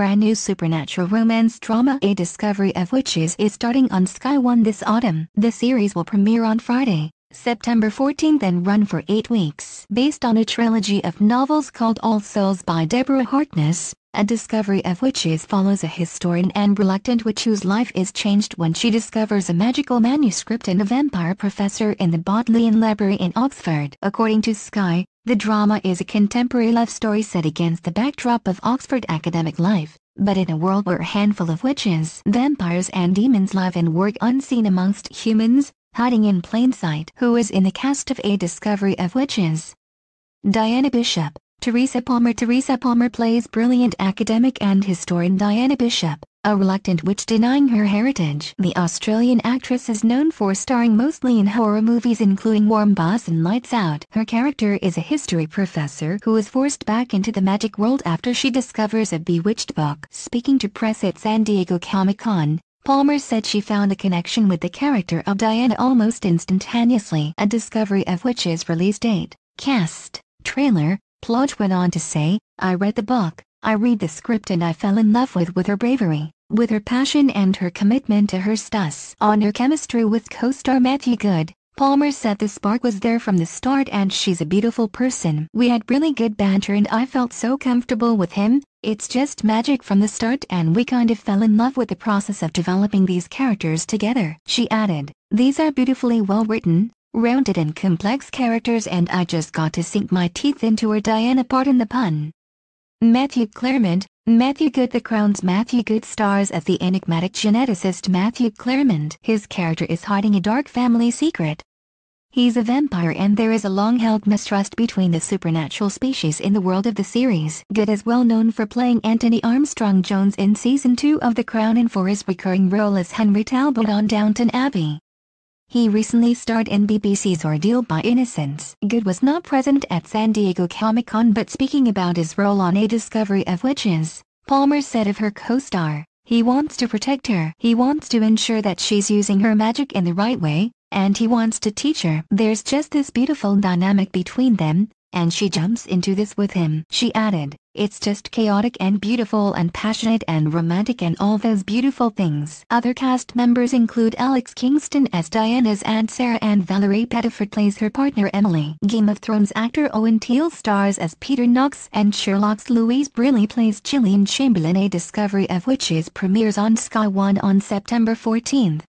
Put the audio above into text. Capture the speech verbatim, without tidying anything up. brand new supernatural romance drama A Discovery of Witches is starting on Sky One this autumn. The series will premiere on Friday, September fourteenth and run for eight weeks. Based on a trilogy of novels called All Souls by Deborah Harkness, A Discovery of Witches follows a historian and reluctant witch whose life is changed when she discovers a magical manuscript and a vampire professor in the Bodleian Library in Oxford. According to Sky, the drama is a contemporary love story set against the backdrop of Oxford academic life, but in a world where a handful of witches, vampires and demons live and work unseen amongst humans, hiding in plain sight. Who is in the cast of A Discovery of Witches? Diana Bishop, Teresa Palmer. Teresa Palmer plays brilliant academic and historian Diana Bishop, a reluctant witch denying her heritage. The Australian actress is known for starring mostly in horror movies including Warm Bodies and Lights Out. Her character is a history professor who is forced back into the magic world after she discovers a bewitched book. Speaking to press at San Diego Comic-Con, Palmer said she found a connection with the character of Diana almost instantaneously. A Discovery of Witches release date, cast, trailer. Plodge went on to say, "I read the book, I read the script and I fell in love with, with her bravery, with her passion and her commitment to her stuff." On her chemistry with co-star Matthew Goode, Palmer said the spark was there from the start and she's a beautiful person. "We had really good banter and I felt so comfortable with him, it's just magic from the start and we kind of fell in love with the process of developing these characters together." She added, "These are beautifully well written, rounded and complex characters and I just got to sink my teeth into her Diana," pardon the pun. Matthew Claremont, Matthew Goode. The Crown's Matthew Goode stars as the enigmatic geneticist Matthew Claremont. His character is hiding a dark family secret. He's a vampire and there is a long-held mistrust between the supernatural species in the world of the series. Goode is well known for playing Anthony Armstrong Jones in Season two of The Crown and for his recurring role as Henry Talbot on Downton Abbey. He recently starred in B B C's Ordeal by Innocence. Goode was not present at San Diego Comic-Con, but speaking about his role on A Discovery of Witches, Palmer said of her co-star, "He wants to protect her. He wants to ensure that she's using her magic in the right way, and he wants to teach her. There's just this beautiful dynamic between them, and she jumps into this with him." She added, "It's just chaotic and beautiful and passionate and romantic and all those beautiful things." Other cast members include Alex Kingston as Diana's aunt Sarah and Valerie Pettiford plays her partner Emily. Game of Thrones actor Owen Teale stars as Peter Knox and Sherlock's Louise Brinley plays Jillian Chamberlain. A Discovery of Witches premieres on Sky One on September fourteenth.